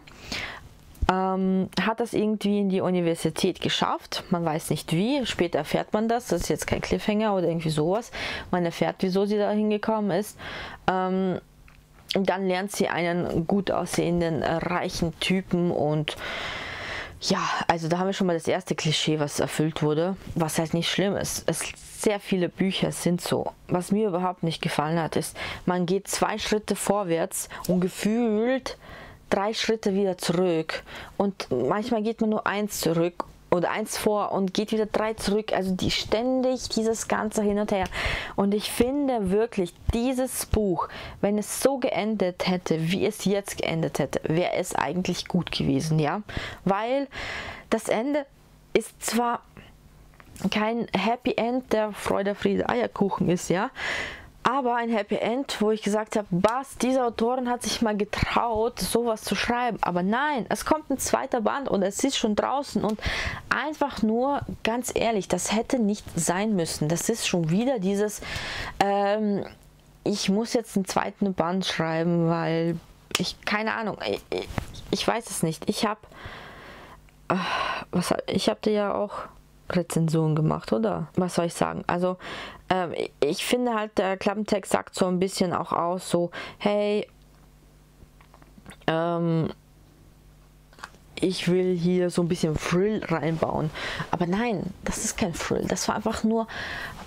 Hat das irgendwie in die Universität geschafft, man weiß nicht wie, später erfährt man das, das ist jetzt kein Cliffhanger oder irgendwie sowas, man erfährt, wieso sie da hingekommen ist. Dann lernt sie einen gut aussehenden, reichen Typen, und ja, also da haben wir schon mal das erste Klischee, was erfüllt wurde, was halt nicht schlimm ist. Sehr viele Bücher sind so. Was mir überhaupt nicht gefallen hat, ist, man geht 2 Schritte vorwärts und gefühlt 3 Schritte wieder zurück, und manchmal geht man nur 1 zurück oder 1 vor und geht wieder 3 zurück, also ständig dieses ganze hin und her. Und ich finde wirklich, dieses Buch, wenn es so geendet hätte, wie es jetzt geendet hätte, wäre es eigentlich gut gewesen, ja, weil das Ende ist zwar kein Happy End, der Freude, Friede, Eierkuchen ist, ja, aber ein Happy End, wo ich gesagt habe, was, diese Autorin hat sich mal getraut, sowas zu schreiben. Aber nein, es kommt ein 2. Band und es ist schon draußen. Und einfach nur, ganz ehrlich, das hätte nicht sein müssen. Das ist schon wieder dieses, ich muss jetzt einen 2. Band schreiben, weil ich, keine Ahnung, ich weiß es nicht. Ich habe ich habe dir ja auch Rezensionen gemacht, oder? Was soll ich sagen? Also, ich finde halt, der Klappentext sagt so ein bisschen auch aus, so, hey, ich will hier so ein bisschen Thrill reinbauen. Aber nein, das ist kein Thrill. Das war einfach nur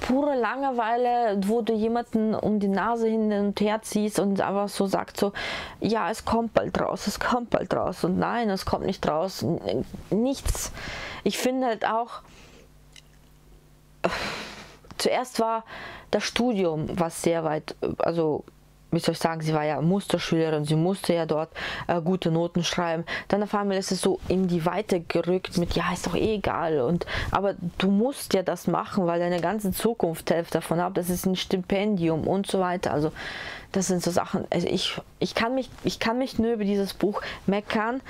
pure Langeweile, wo du jemanden um die Nase hin und her ziehst und einfach so sagt so, ja, es kommt bald raus, es kommt bald raus. Und nein, es kommt nicht raus. Nichts. Ich finde halt auch, zuerst war das Studium, was sehr weit, also wie soll ich sagen, sie war ja Musterschülerin, sie musste ja dort gute Noten schreiben. Dann auf einmal ist es so in die Weite gerückt mit, ja, ist doch eh egal. Und, aber du musst ja das machen, weil deine ganze Zukunft hilft davon ab, das ist ein Stipendium und so weiter. Also das sind so Sachen, also ich kann mich nur über dieses Buch meckern,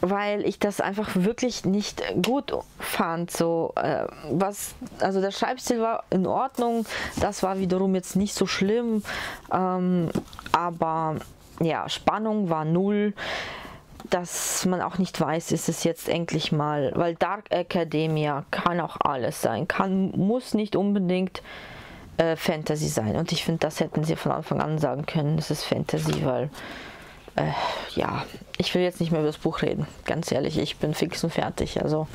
weil ich das einfach wirklich nicht gut fand. So, also der Schreibstil war in Ordnung, das war wiederum jetzt nicht so schlimm, aber ja, Spannung war null, dass man auch nicht weiß, ist es jetzt endlich mal, weil Dark Academia kann auch alles sein, muss nicht unbedingt Fantasy sein, und ich finde, das hätten sie von Anfang an sagen können, es ist Fantasy, weil ja, ich will jetzt nicht mehr über das Buch reden, ganz ehrlich, ich bin fix und fertig, also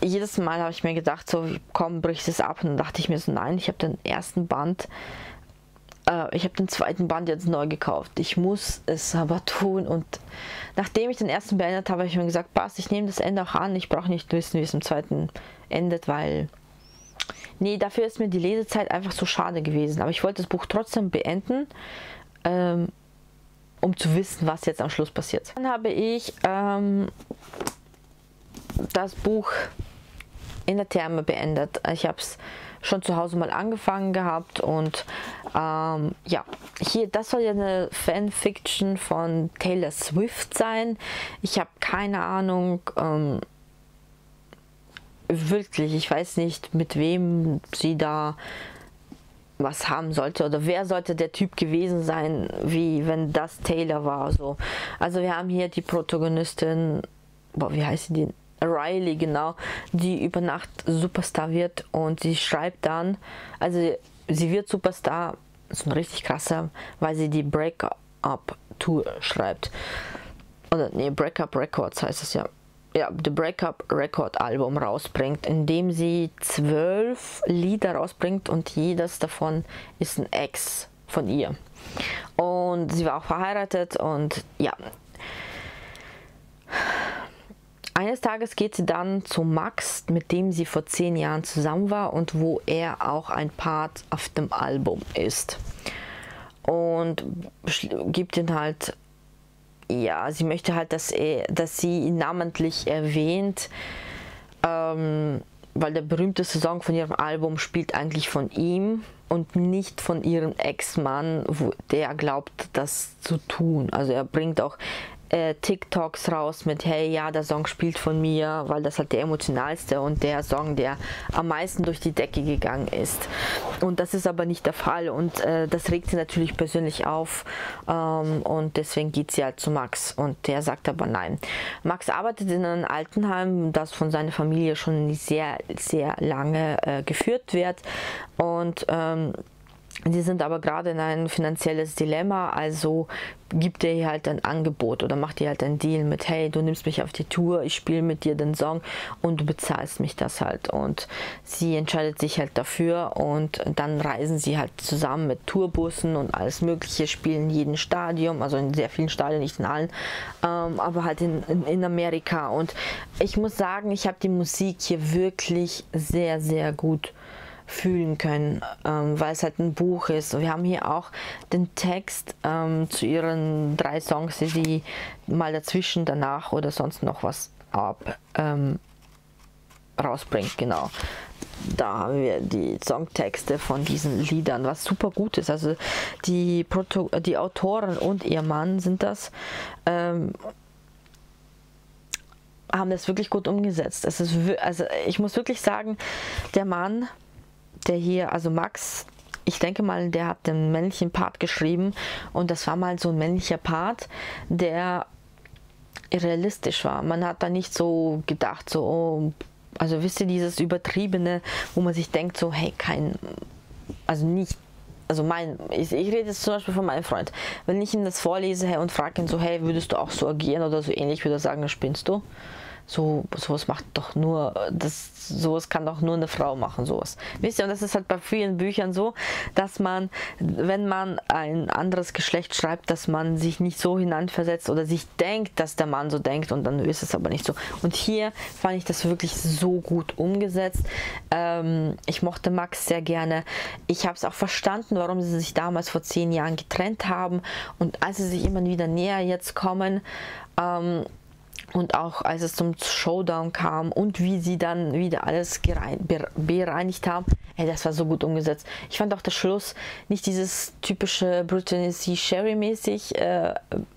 jedes Mal habe ich mir gedacht, so komm, brichst es ab, und dann dachte ich mir so, nein, ich habe den ersten Band, ich habe den zweiten Band jetzt neu gekauft, ich muss es aber tun, und nachdem ich den ersten beendet habe, habe ich mir gesagt, passt, ich nehme das Ende auch an, ich brauche nicht wissen, wie es im zweiten endet, weil nee, dafür ist mir die Lesezeit einfach so schade gewesen, aber ich wollte das Buch trotzdem beenden, um zu wissen, was jetzt am Schluss passiert. Dann habe ich das Buch in der Therme beendet. Ich habe es schon zu Hause mal angefangen gehabt, und ja, hier, das soll ja eine Fanfiction von Taylor Swift sein. Ich habe keine Ahnung, wirklich, ich weiß nicht, mit wem sie da was haben sollte, oder wer sollte der Typ gewesen sein, wie wenn das Taylor war, so. Also wir haben hier die Protagonistin, boah, wie heißt sie, die Riley, genau, die über Nacht Superstar wird, und sie schreibt dann, also sie wird Superstar, so ein richtig krasser, weil sie die Breakup Tour schreibt, oder nee, Breakup Records heißt es ja. Ja, The Breakup Record Album rausbringt, indem sie 12 Lieder rausbringt, und jedes davon ist ein Ex von ihr. Und sie war auch verheiratet, und ja. Eines Tages geht sie dann zu Max, mit dem sie vor 10 Jahren zusammen war und wo er auch ein Part auf dem Album ist. Und gibt ihn halt, ja, sie möchte halt, dass sie ihn namentlich erwähnt, weil der berühmteste Song von ihrem Album spielt eigentlich von ihm und nicht von ihrem Ex-Mann, der glaubt, das zu tun. Also er bringt auch TikToks raus mit, hey, ja, der Song spielt von mir, weil das halt der emotionalste und der Song, der am meisten durch die Decke gegangen ist. Und das ist aber nicht der Fall, und das regt sie natürlich persönlich auf, und deswegen geht sie halt zu Max, und der sagt aber nein. Max arbeitet in einem Altenheim, das von seiner Familie schon sehr, sehr lange geführt wird, und sie sind aber gerade in ein finanzielles Dilemma, also gibt ihr halt ein Angebot oder macht ihr halt einen Deal mit, hey, du nimmst mich auf die Tour, ich spiele mit dir den Song und du bezahlst mich das halt. Und sie entscheidet sich halt dafür, und dann reisen sie halt zusammen mit Tourbussen und alles mögliche, spielen in jedem Stadion, also in sehr vielen Stadien, nicht in allen, aber halt in Amerika. Und ich muss sagen, ich habe die Musik hier wirklich sehr, sehr gut fühlen können, weil es halt ein Buch ist. Wir haben hier auch den Text zu ihren 3 Songs, die sie mal dazwischen, danach oder sonst noch was rausbringt, genau. Da haben wir die Songtexte von diesen Liedern, was super gut ist. Also die Autorin und ihr Mann sind das, haben das wirklich gut umgesetzt. Es ist, also ich muss wirklich sagen, der Mann, der hier, also Max, ich denke mal, der hat den männlichen Part geschrieben, und das war mal so ein männlicher Part, der realistisch war. Man hat da nicht so gedacht, so, oh, also wisst ihr, dieses Übertriebene, wo man sich denkt, so, hey, kein, also nicht, also mein, ich rede jetzt zum Beispiel von meinem Freund, wenn ich ihm das vorlese, hey, und frage ihn so, hey, würdest du auch so agieren oder so ähnlich, würde er sagen, spinnst du? So, sowas macht doch nur, das, sowas kann doch nur eine Frau machen, sowas. Wisst ihr, und das ist halt bei vielen Büchern so, dass man, wenn man ein anderes Geschlecht schreibt, dass man sich nicht so hineinversetzt oder sich denkt, dass der Mann so denkt, und dann ist es aber nicht so. Und hier fand ich das wirklich so gut umgesetzt. Ich mochte Max sehr gerne. Ich habe es auch verstanden, warum sie sich damals vor 10 Jahren getrennt haben, und als sie sich immer wieder näher jetzt kommen, und auch als es zum Showdown kam und wie sie dann wieder alles bereinigt haben, ey, das war so gut umgesetzt. Ich fand auch der Schluss nicht dieses typische Brittany C. Sherry-mäßig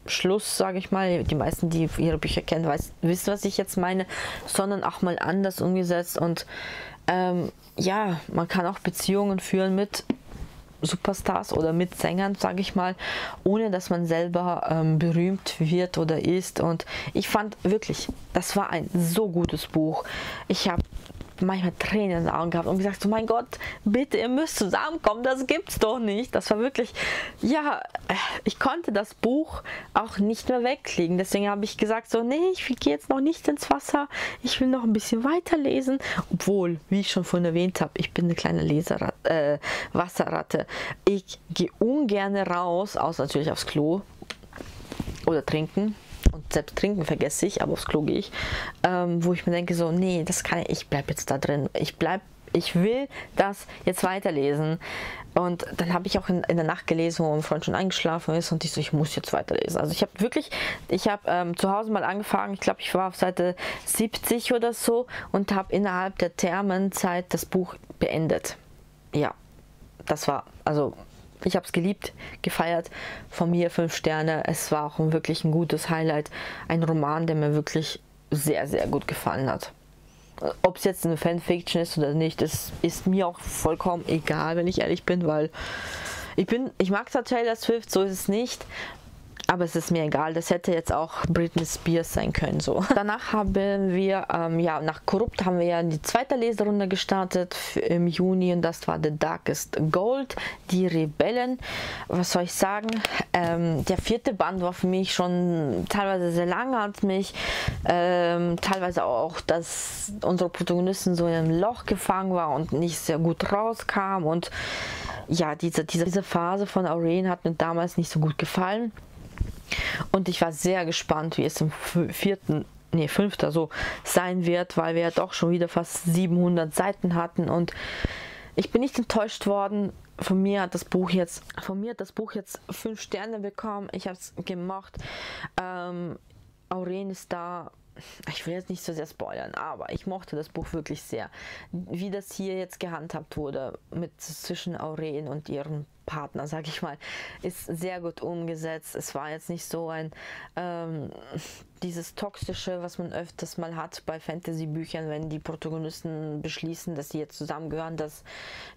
Schluss, sage ich mal. Die meisten, die ihre Bücher kennen, wissen, was ich jetzt meine, sondern auch mal anders umgesetzt. Und ja, man kann auch Beziehungen führen mit Superstars oder mit Sängern, sage ich mal, ohne dass man selber berühmt wird oder ist. Und ich fand wirklich, das war ein so gutes Buch. Ich habe manchmal Tränen in den Augen gehabt und gesagt, so, mein Gott, bitte, ihr müsst zusammenkommen, das gibt's doch nicht. Das war wirklich, ja, ich konnte das Buch auch nicht mehr wegkriegen. Deswegen habe ich gesagt, so, nee, ich gehe jetzt noch nicht ins Wasser, ich will noch ein bisschen weiterlesen. Obwohl, wie ich schon vorhin erwähnt habe, ich bin eine kleine Wasserratte. Ich gehe ungern raus, außer natürlich aufs Klo oder trinken. Und selbst trinken vergesse ich, aber aufs Klo gehe ich, wo ich mir denke, so, nee, das kann ich bleibe jetzt da drin, ich will das jetzt weiterlesen. Und dann habe ich auch in der Nacht gelesen, wo mein Freund schon eingeschlafen ist, und ich so, ich muss jetzt weiterlesen. Also ich habe wirklich, zu Hause mal angefangen, ich glaube, ich war auf Seite 70 oder so und habe innerhalb der Thermenzeit das Buch beendet. Ja, das war, also ich habe es geliebt, gefeiert, von mir 5 Sterne. Es war auch wirklich ein gutes Highlight. Ein Roman, der mir wirklich sehr, sehr gut gefallen hat. Ob es jetzt eine Fanfiction ist oder nicht, das ist mir auch vollkommen egal, wenn ich ehrlich bin, weil ich mag zwar Taylor Swift, so ist es nicht, aber es ist mir egal. Das hätte jetzt auch Britney Spears sein können. So. Danach haben wir, ja, nach Korrupt haben wir ja die zweite Leserunde gestartet im Juni, und das war The Darkest Gold, die Rebellen. Was soll ich sagen? Der 4. Band war für mich schon teilweise sehr lange, hat mich teilweise auch, dass unsere Protagonisten so in einem Loch gefangen war und nicht sehr gut rauskam. Und ja, diese Phase von Auren hat mir damals nicht so gut gefallen. Und ich war sehr gespannt, wie es im 5. so sein wird, weil wir ja doch schon wieder fast 700 Seiten hatten, und ich bin nicht enttäuscht worden. Von mir hat das Buch jetzt 5 Sterne bekommen. Ich habe es gemocht. Auren ist da. Ich will jetzt nicht so sehr spoilern, aber ich mochte das Buch wirklich sehr. Wie das hier jetzt gehandhabt wurde mit zwischen Auren und ihrem Partner, sage ich mal, ist sehr gut umgesetzt. Es war jetzt nicht so ein dieses Toxische, was man öfters mal hat bei Fantasy-Büchern, wenn die Protagonisten beschließen, dass sie jetzt zusammengehören, dass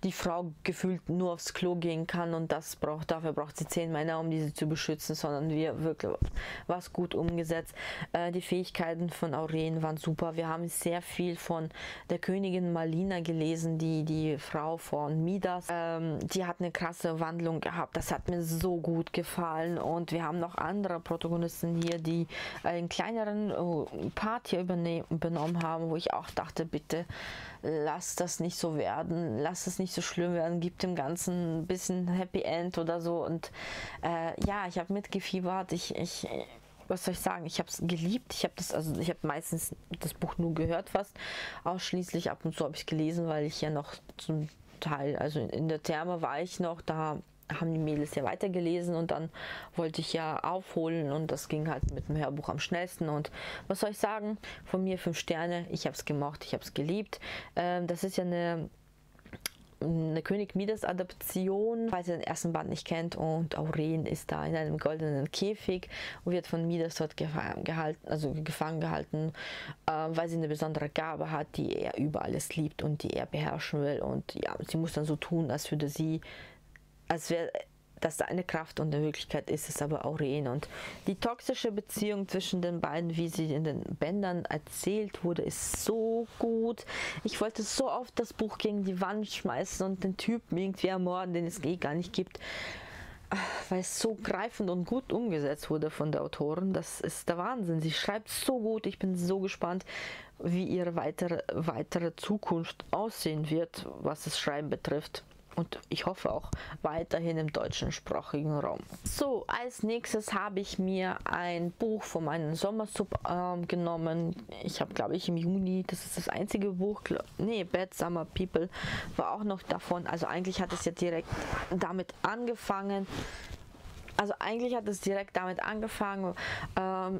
die Frau gefühlt nur aufs Klo gehen kann und das dafür braucht sie 10 Männer, um diese zu beschützen, sondern wir wirklich was gut umgesetzt. Die Fähigkeiten von Auren waren super. Wir haben sehr viel von der Königin Marlina gelesen, die Frau von Midas. Die hat eine krasse Wandlung gehabt. Das hat mir so gut gefallen, und wir haben noch andere Protagonisten hier, die einen kleineren Part hier übernommen haben, wo ich auch dachte, bitte lass das nicht so werden, lass es nicht so schlimm werden, gib dem Ganzen ein bisschen Happy End oder so. Und ja, ich habe mitgefiebert, was soll ich sagen, ich habe es geliebt. Ich habe meistens das Buch nur gehört, fast ausschließlich. Ab und zu habe ich gelesen, weil ich ja noch zum Teil, also in der Therme war ich noch, da haben die Mädels ja weitergelesen, und dann wollte ich ja aufholen, und das ging halt mit dem Hörbuch am schnellsten. Und was soll ich sagen, von mir 5 Sterne, ich habe es gemocht, ich habe es geliebt. Das ist ja eine König Midas Adaption, falls ihr den ersten Band nicht kennt, und Auren ist da in einem goldenen Käfig und wird von Midas dort gefangen gehalten, weil sie eine besondere Gabe hat, die er über alles liebt und die er beherrschen will. Und ja, sie muss dann so tun, als wäre Das ist eine Kraft und in Wirklichkeit ist es aber Auren. Und die toxische Beziehung zwischen den beiden, wie sie in den Bändern erzählt wurde, ist so gut. Ich wollte so oft das Buch gegen die Wand schmeißen und den Typen irgendwie ermorden, den es eh gar nicht gibt. Weil es so greifend und gut umgesetzt wurde von der Autorin. Das ist der Wahnsinn. Sie schreibt so gut. Ich bin so gespannt, wie ihre weitere Zukunft aussehen wird, was das Schreiben betrifft. Und ich hoffe auch weiterhin im deutschsprachigen Raum. So, als nächstes habe ich mir ein Buch von meinem Sommersup genommen. Ich habe, glaube ich, im Juni, das ist das einzige Buch, Bad Summer People war auch noch davon. Also eigentlich hat es ja direkt damit angefangen.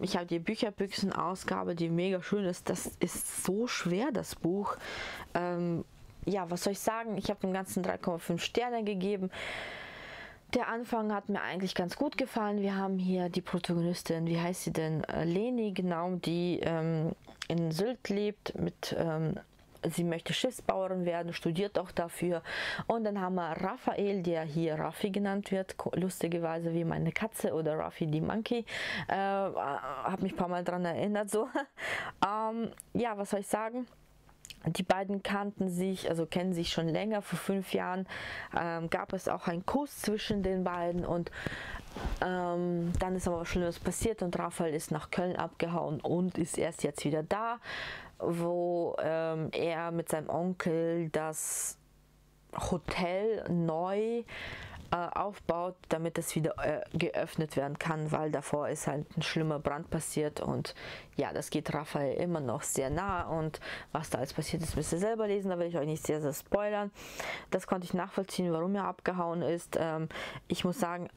Ich habe die Bücherbüchsen-Ausgabe, die mega schön ist. Das ist so schwer, das Buch. Ja, was soll ich sagen? Ich habe dem Ganzen 3,5 Sterne gegeben. Der Anfang hat mir eigentlich ganz gut gefallen. Wir haben hier die Protagonistin, wie heißt sie denn? Leni, genau, die in Sylt lebt mit... Sie möchte Schiffsbauerin werden, studiert auch dafür. Und dann haben wir Raphael, der hier Raffi genannt wird, lustigerweise wie meine Katze oder Raffi die Monkey. Habe mich ein paar Mal dran erinnert, so. Ja, was soll ich sagen? Die beiden kennen sich schon länger, vor 5 Jahren gab es auch einen Kuss zwischen den beiden und dann ist aber was Schlimmes passiert und Raphael ist nach Köln abgehauen und ist erst jetzt wieder da, wo er mit seinem Onkel das Hotel neu aufbaut, damit es wieder geöffnet werden kann, weil davor ist halt ein schlimmer Brand passiert und ja, das geht Raphael immer noch sehr nah und was da alles passiert ist, müsst ihr selber lesen, da will ich euch nicht sehr, sehr spoilern. Das konnte ich nachvollziehen, warum er abgehauen ist. Ich muss sagen,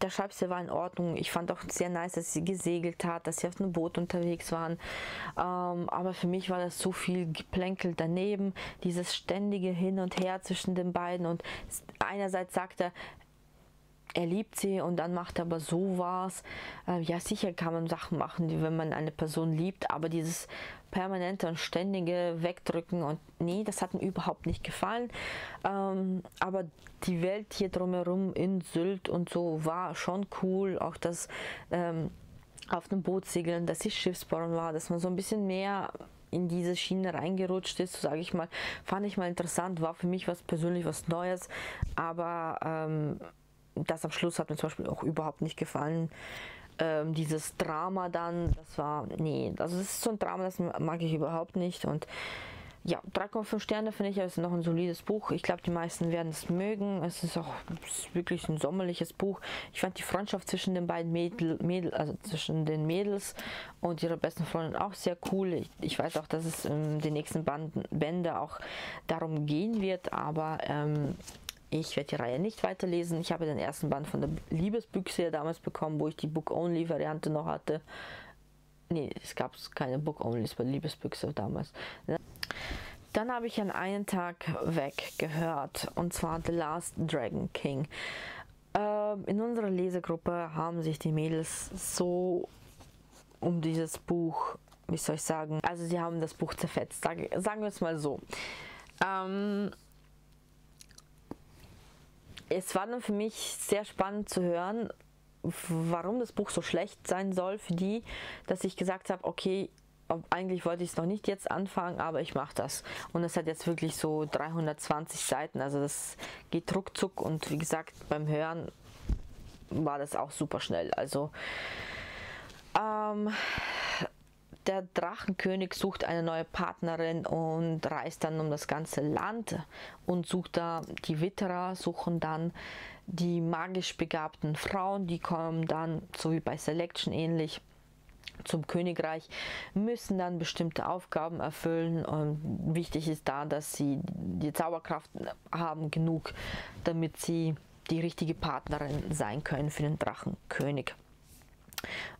der Schreibstil war in Ordnung. Ich fand auch sehr nice, dass sie gesegelt hat, dass sie auf einem Boot unterwegs waren. Aber für mich war das so viel Geplänkel daneben. Dieses ständige Hin und Her zwischen den beiden. Und einerseits sagt er, er liebt sie und dann macht er aber sowas. Ja, sicher kann man Sachen machen, wenn man eine Person liebt, aber dieses permanente und ständige Wegdrücken und nee, das hat mir überhaupt nicht gefallen. Aber die Welt hier drumherum in Sylt und so war schon cool. Auch das auf dem Boot segeln, dass sie Schiffsbauern war, dass man so ein bisschen mehr in diese Schiene reingerutscht ist, so sage ich mal, fand ich mal interessant, war für mich was persönlich was Neues, aber das am Schluss hat mir zum Beispiel auch überhaupt nicht gefallen. Dieses Drama dann, das war, nee, also das ist so ein Drama, das mag ich überhaupt nicht. Und ja, 3,5 Sterne finde ich, ist noch ein solides Buch. Ich glaube, die meisten werden es mögen. Es ist auch wirklich ein sommerliches Buch. Ich fand die Freundschaft zwischen den beiden Mädels und ihrer besten Freundin auch sehr cool. Ich weiß auch, dass es in den nächsten Bänden auch darum gehen wird, aber... ich werde die Reihe nicht weiterlesen. Ich habe den ersten Band von der Liebesbüchse ja damals bekommen, wo ich die Book-Only-Variante noch hatte. Nee, es gab keine Book-Onlys bei Liebesbüchse damals. Dann habe ich an einem Tag weg gehört, und zwar The Last Dragon King. In unserer Lesegruppe haben sich die Mädels so um dieses Buch, wie soll ich sagen, also sie haben das Buch zerfetzt, sagen wir es mal so. Es war dann für mich sehr spannend zu hören, warum das Buch so schlecht sein soll für die, dass ich gesagt habe, okay, eigentlich wollte ich es noch nicht jetzt anfangen, aber ich mache das. Und es hat jetzt wirklich so 320 Seiten, also das geht ruckzuck und wie gesagt, beim Hören war das auch super schnell. Also, der Drachenkönig sucht eine neue Partnerin und reist dann um das ganze Land und sucht da, die Witterer suchen dann die magisch begabten Frauen, die kommen dann, so wie bei Selection ähnlich, zum Königreich, müssen dann bestimmte Aufgaben erfüllen und wichtig ist da, dass sie die Zauberkraft haben genug, damit sie die richtige Partnerin sein können für den Drachenkönig.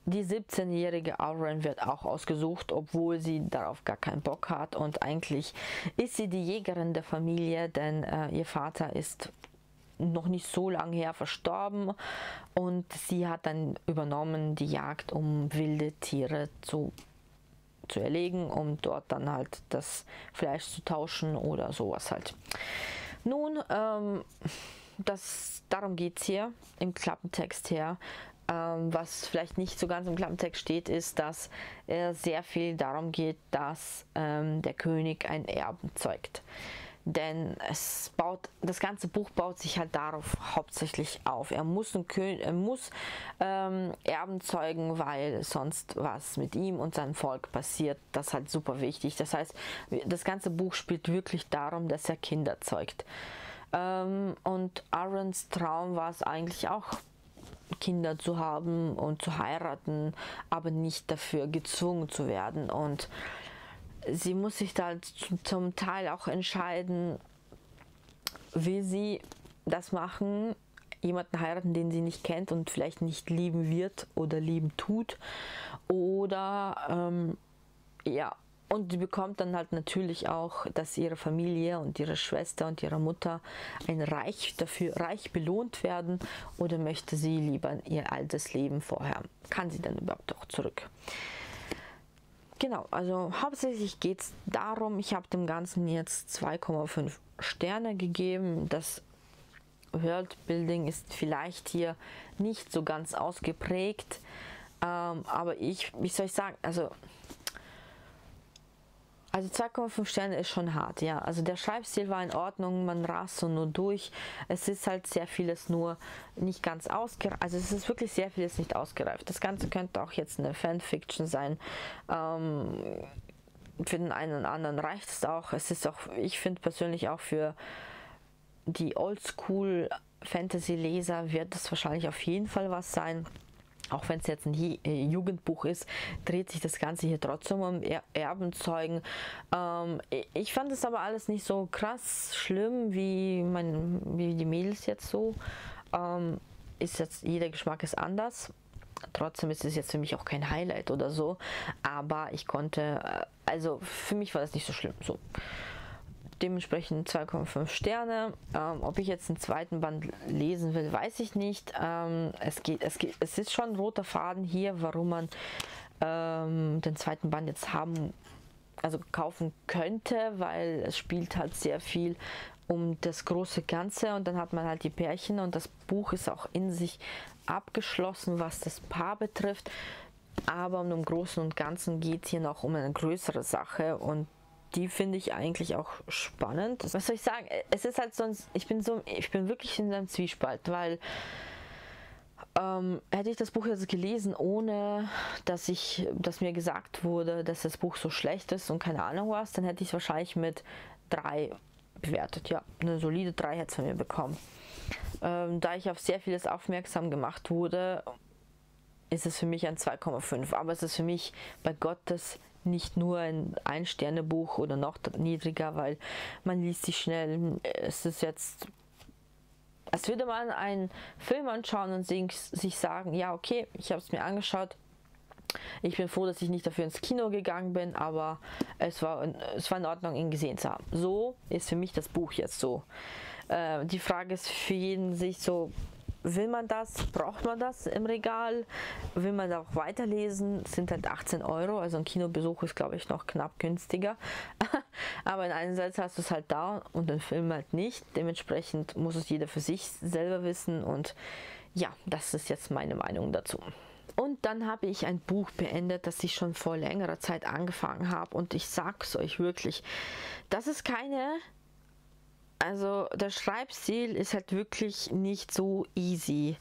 Die 17-jährige Auren wird auch ausgesucht, obwohl sie darauf gar keinen Bock hat und eigentlich ist sie die Jägerin der Familie, denn ihr Vater ist noch nicht so lange her verstorben und sie hat dann übernommen die Jagd, um wilde Tiere zu erlegen, um dort dann halt das Fleisch zu tauschen oder sowas halt. Nun, darum geht es hier im Klappentext her. Was vielleicht nicht so ganz im Klappentext steht, ist, dass sehr viel darum geht, dass der König einen Erben zeugt. Denn das ganze Buch baut sich halt darauf hauptsächlich auf. Er muss, Erben zeugen, weil sonst was mit ihm und seinem Volk passiert. Das ist halt super wichtig. Das heißt, das ganze Buch spielt wirklich darum, dass er Kinder zeugt. Und Aurens Traum war es eigentlich auch, Kinder zu haben und zu heiraten, aber nicht dafür gezwungen zu werden. Und sie muss sich da zum Teil auch entscheiden, will sie das machen, jemanden heiraten, den sie nicht kennt und vielleicht nicht lieben wird oder lieben tut, oder ja, und sie bekommt dann halt natürlich auch, dass ihre Familie und ihre Schwester und ihre Mutter reich belohnt werden, oder möchte sie lieber ihr altes Leben vorher? Kann sie dann überhaupt auch zurück? Genau, also hauptsächlich geht es darum, ich habe dem Ganzen jetzt 2,5 Sterne gegeben. Das Worldbuilding ist vielleicht hier nicht so ganz ausgeprägt, aber wie soll ich sagen, also 2,5 Sterne ist schon hart, ja. Also der Schreibstil war in Ordnung, man rast so nur durch. Es ist halt sehr vieles nur nicht ganz ausgereift. Also es ist wirklich sehr vieles nicht ausgereift. Das Ganze könnte auch jetzt eine Fanfiction sein. Für den einen oder anderen reicht es auch. Es ist auch, ich finde persönlich auch für die Oldschool-Fantasy-Leser wird das wahrscheinlich auf jeden Fall was sein. Auch wenn es jetzt ein Jugendbuch ist, dreht sich das Ganze hier trotzdem um Erbenzeugen. Ich fand es aber alles nicht so krass schlimm wie die Mädels jetzt so. Ist jetzt, jeder Geschmack ist anders. Trotzdem ist es jetzt für mich auch kein Highlight oder so. Aber ich konnte, also für mich war das nicht so schlimm so. Dementsprechend 2,5 Sterne. Ob ich jetzt den zweiten Band lesen will, weiß ich nicht. Es ist schon ein roter Faden hier, warum man den zweiten Band jetzt kaufen könnte, weil es spielt halt sehr viel um das große Ganze, und dann hat man halt die Pärchen, und das Buch ist auch in sich abgeschlossen, was das Paar betrifft. Aber um den Großen und Ganzen geht es hier noch um eine größere Sache, und die finde ich eigentlich auch spannend. Was soll ich sagen? Es ist halt sonst, ich bin wirklich in einem Zwiespalt, weil hätte ich das Buch jetzt gelesen, ohne dass mir gesagt wurde, dass das Buch so schlecht ist und keine Ahnung was, dann hätte ich es wahrscheinlich mit 3 bewertet. Ja, eine solide 3 hätte es von mir bekommen. Da ich auf sehr vieles aufmerksam gemacht wurde, ist es für mich ein 2,5. Aber es ist für mich bei Gottes nicht nur ein Ein-Sterne-Buch oder noch niedriger, weil man liest sich schnell. Es ist jetzt, als würde man einen Film anschauen und sich sagen, ja okay, ich habe es mir angeschaut, ich bin froh, dass ich nicht dafür ins Kino gegangen bin, aber es war in Ordnung, ihn gesehen zu haben. So ist für mich das Buch jetzt so. Die Frage ist für jeden sich so, will man das? Braucht man das im Regal? Will man da auch weiterlesen? Es sind halt 18 €, also ein Kinobesuch ist, glaube ich, noch knapp günstiger. Aber in einerseits hast du es halt da und den Film halt nicht. Dementsprechend muss es jeder für sich selber wissen, und ja, das ist jetzt meine Meinung dazu. Und dann habe ich ein Buch beendet, das ich schon vor längerer Zeit angefangen habe, und ich sag's euch wirklich, das ist keine... Also der Schreibstil ist halt wirklich nicht so easy.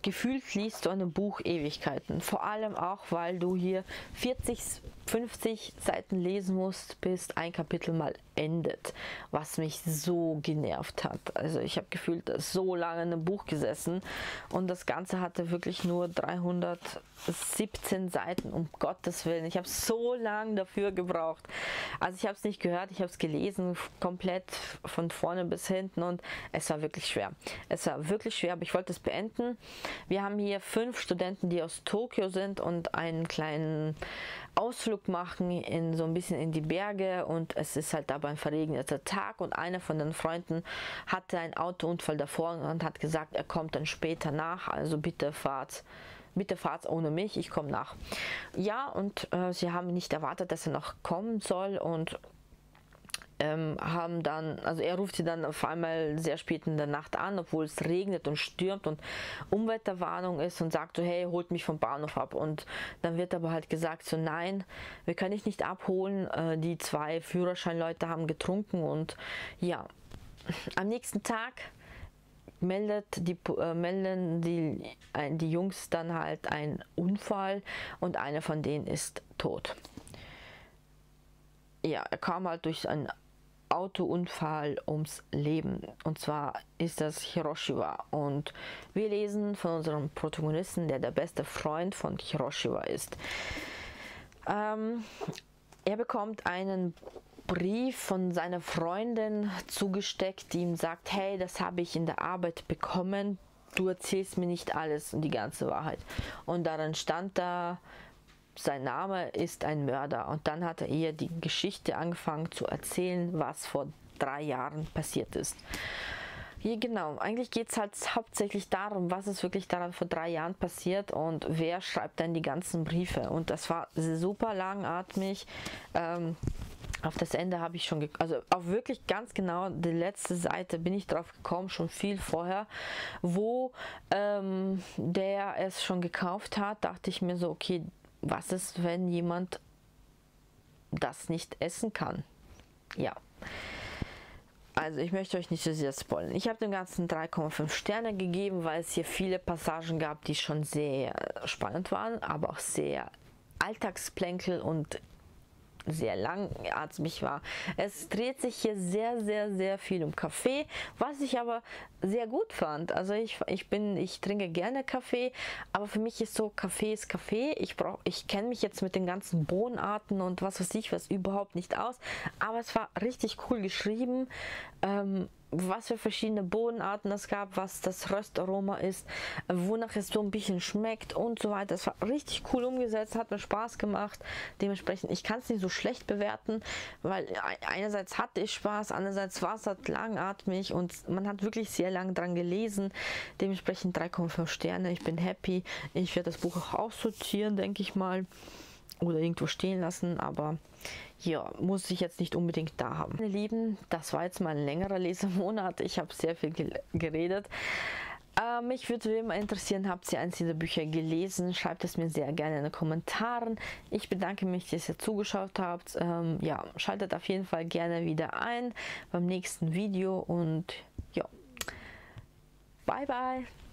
Gefühlt liest du an dem Buch Ewigkeiten. Vor allem auch, weil du hier 40, 50 Seiten lesen musst, bis ein Kapitel mal endet. Was mich so genervt hat. Also ich habe gefühlt so lange in einem Buch gesessen, und das Ganze hatte wirklich nur 317 Seiten. Um Gottes Willen, ich habe so lange dafür gebraucht. Also ich habe es nicht gehört, ich habe es gelesen, komplett von vorne bis hinten, und es war wirklich schwer. Es war wirklich schwer, aber ich wollte es beenden. Wir haben hier 5 Studenten, die aus Tokio sind und einen kleinen Ausflug machen in so ein bisschen in die Berge, und es ist halt dabei ein verregneter Tag, und einer von den Freunden hatte einen Autounfall davor und hat gesagt, er kommt dann später nach, also bitte fahrt ohne mich, ich komme nach. Ja, und sie haben nicht erwartet, dass er noch kommen soll, und haben dann, also er ruft sie dann auf einmal sehr spät in der Nacht an, obwohl es regnet und stürmt und Unwetterwarnung ist, und sagt so, hey, holt mich vom Bahnhof ab. Und dann wird aber halt gesagt so, nein, wir können dich nicht abholen, die zwei Führerscheinleute haben getrunken. Und ja, am nächsten Tag melden die Jungs dann halt einen Unfall und einer von denen ist tot. Ja, er kam halt durch einen Autounfall ums Leben, und zwar ist das Hiroshima, und wir lesen von unserem Protagonisten, der der beste Freund von Hiroshima ist. Er bekommt einen Brief von seiner Freundin zugesteckt, die ihm sagt, hey, das habe ich in der Arbeit bekommen, du erzählst mir nicht alles und die ganze Wahrheit. Und darin stand da, sein Name ist ein Mörder. Und dann hat er ihr die Geschichte angefangen zu erzählen, was vor 3 Jahren passiert ist. Hier genau, eigentlich geht es halt hauptsächlich darum, was ist wirklich daran vor 3 Jahren passiert und wer schreibt dann die ganzen Briefe. Und das war super langatmig. Auf das Ende habe ich schon, also auf wirklich ganz genau die letzte Seite bin ich drauf gekommen, schon viel vorher, wo der es schon gekauft hat, dachte ich mir so, okay, was ist, wenn jemand das nicht essen kann? Ja. Also ich möchte euch nicht so sehr spoilern. Ich habe dem Ganzen 3,5 Sterne gegeben, weil es hier viele Passagen gab, die schon sehr spannend waren, aber auch sehr Alltagsplänkel und sehr langatmig war. Es dreht sich hier sehr, sehr, sehr viel um Kaffee, was ich aber sehr gut fand. Also ich trinke gerne Kaffee, aber für mich ist so, Kaffee ist Kaffee. Ich kenne mich jetzt mit den ganzen Bohnenarten und was weiß ich was überhaupt nicht aus, aber es war richtig cool geschrieben, was für verschiedene Bohnenarten es gab, was das Röstaroma ist, wonach es so ein bisschen schmeckt und so weiter. Das war richtig cool umgesetzt, hat mir Spaß gemacht. Dementsprechend, ich kann es nicht so schlecht bewerten, weil einerseits hatte ich Spaß, andererseits war es halt langatmig und man hat wirklich sehr lang dran gelesen. Dementsprechend 3,5 Sterne, ich bin happy. Ich werde das Buch auch aussortieren, denke ich mal. Oder irgendwo stehen lassen, aber ja, muss ich jetzt nicht unbedingt da haben. Meine Lieben, das war jetzt mal ein längerer Lesemonat. Ich habe sehr viel geredet. Mich würde immer interessieren, habt ihr eins dieser Bücher gelesen? Schreibt es mir sehr gerne in den Kommentaren. Ich bedanke mich, dass ihr zugeschaut habt. Ja, schaltet auf jeden Fall gerne wieder ein beim nächsten Video und ja, bye bye!